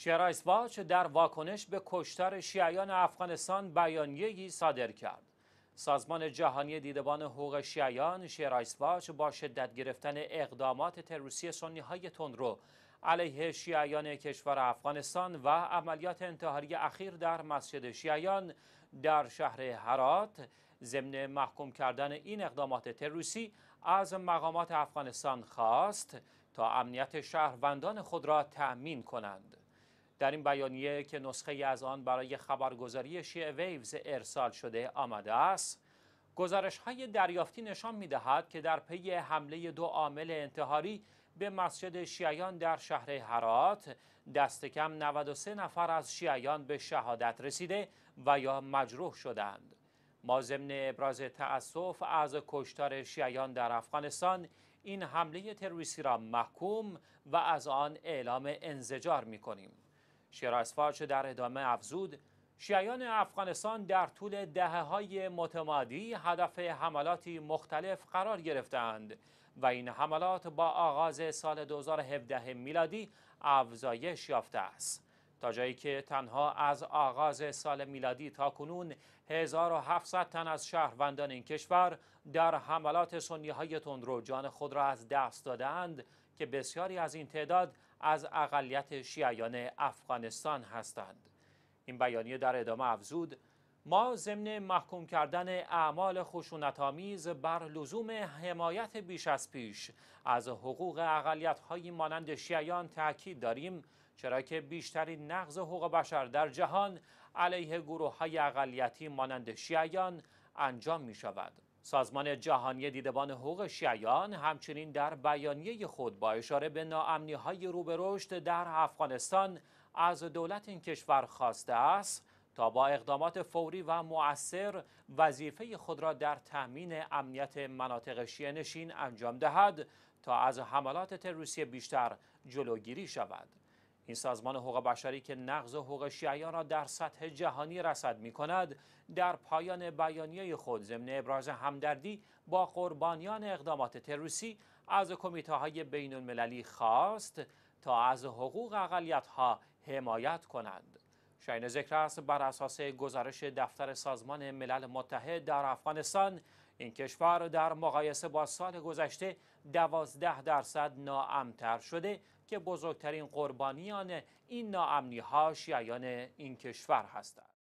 شیعه رایتس واچ در واکنش به کشتار شیعیان افغانستان بیانیه‌ای صادر کرد. سازمان جهانی دیدبان حقوق شیعیان شیعه رایتس واچ با شدت گرفتن اقدامات تروریستی سنی‌های تندرو علیه شیعیان کشور افغانستان و عملیات انتحاری اخیر در مسجد شیعیان در شهر هرات، ضمن محکوم کردن این اقدامات تروریستی از مقامات افغانستان خواست تا امنیت شهروندان خود را تأمین کنند. در این بیانیه که نسخه از آن برای خبرگزاری شیعه ویوز ارسال شده آمده است، گزارش‌های دریافتی نشان می‌دهد که در پی حمله دو عامل انتحاری به مسجد شیعیان در شهر هرات، دست کم 93 نفر از شیعیان به شهادت رسیده و یا مجروح شدند. ما ضمن ابراز تأسف از کشتار شیعیان در افغانستان، این حمله تروریستی را محکوم و از آن اعلام انزجار می‌کنیم. شیعه رایتس واچ در ادامه افزود: شیعیان افغانستان در طول دهه‌های متمادی هدف حملاتی مختلف قرار گرفتند و این حملات با آغاز سال 2017 میلادی افزایش یافته است، تا جایی که تنها از آغاز سال میلادی تا کنون 1700 تن از شهروندان این کشور در حملات سنی‌های تندرو جان خود را از دست دادند که بسیاری از این تعداد از اقلیت شیعیان افغانستان هستند. این بیانیه در ادامه افزود: ما ضمن محکوم کردن اعمال خشونت‌آمیز بر لزوم حمایت بیش از پیش از حقوق اقلیت‌هایی مانند شیعیان تأکید داریم، چرا که بیشترین نقض حقوق بشر در جهان علیه گروه‌های اقلیتی مانند شیعیان انجام می‌شود. سازمان جهانی دیدبان حقوق شیعیان همچنین در بیانیه خود با اشاره به ناامنی‌های رو به رشد در افغانستان از دولت این کشور خواسته است تا با اقدامات فوری و مؤثر وظیفه خود را در تأمین امنیت مناطق شیعه نشین انجام دهد تا از حملات تروریستی بیشتر جلوگیری شود. این سازمان حقوق بشری که نقض حقوق شیعیان را در سطح جهانی رصد می‌کند، در پایان بیانیه خود ضمن ابراز همدردی با قربانیان اقدامات تروریستی از کمیته‌های بین‌المللی خواست تا از حقوق اقلیت‌ها حمایت کنند. شایان ذکر است بر اساس گزارش دفتر سازمان ملل متحد در افغانستان، این کشور در مقایسه با سال گذشته 12% ناامن‌تر شده که بزرگترین قربانیان این ناامنی‌ها شیعیان این کشور هستند.